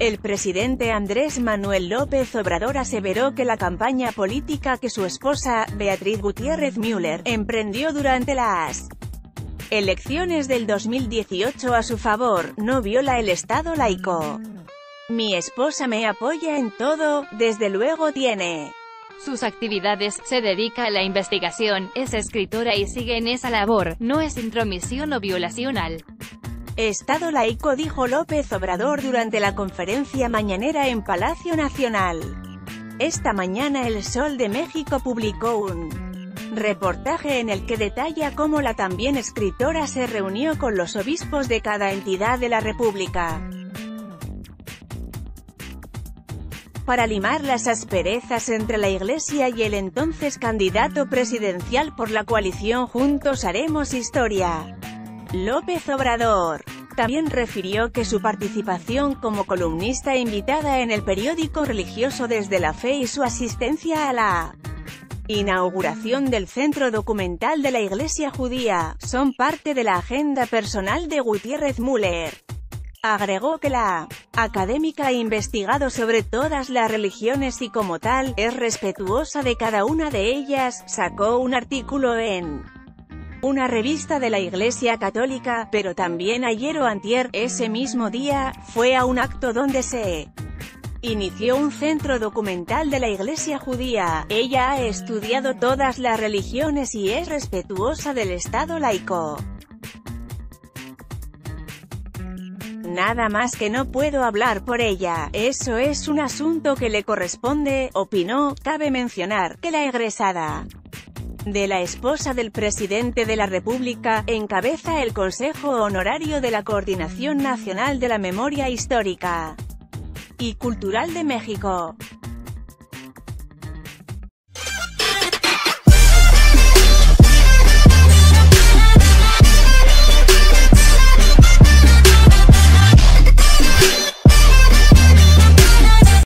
El presidente Andrés Manuel López Obrador aseveró que la campaña política que su esposa, Beatriz Gutiérrez Müller, emprendió durante las elecciones del 2018 a su favor, no viola el Estado laico. Mi esposa me apoya en todo, desde luego tiene sus actividades, se dedica a la investigación, es escritora y sigue en esa labor, no es intromisión o violación al Estado laico, dijo López Obrador durante la conferencia mañanera en Palacio Nacional. Esta mañana El Sol de México publicó un reportaje en el que detalla cómo la también escritora se reunió con los obispos de cada entidad de la República para limar las asperezas entre la Iglesia y el entonces candidato presidencial por la coalición Juntos Haremos Historia, López Obrador. También refirió que su participación como columnista invitada en el periódico religioso Desde la Fe y su asistencia a la inauguración del Centro Documental de la Iglesia Judía, son parte de la agenda personal de Gutiérrez Müller. Agregó que la académica ha investigado sobre todas las religiones y como tal, es respetuosa de cada una de ellas. Sacó un artículo en una revista de la Iglesia Católica, pero también ayer o antier, ese mismo día, fue a un acto donde se inició un centro documental de la Iglesia Judía. Ella ha estudiado todas las religiones y es respetuosa del Estado laico. Nada más que no puedo hablar por ella, eso es un asunto que le corresponde, opinó. Cabe mencionar que la egresada de la esposa del presidente de la República encabeza el Consejo Honorario de la Coordinación Nacional de la Memoria Histórica y Cultural de México.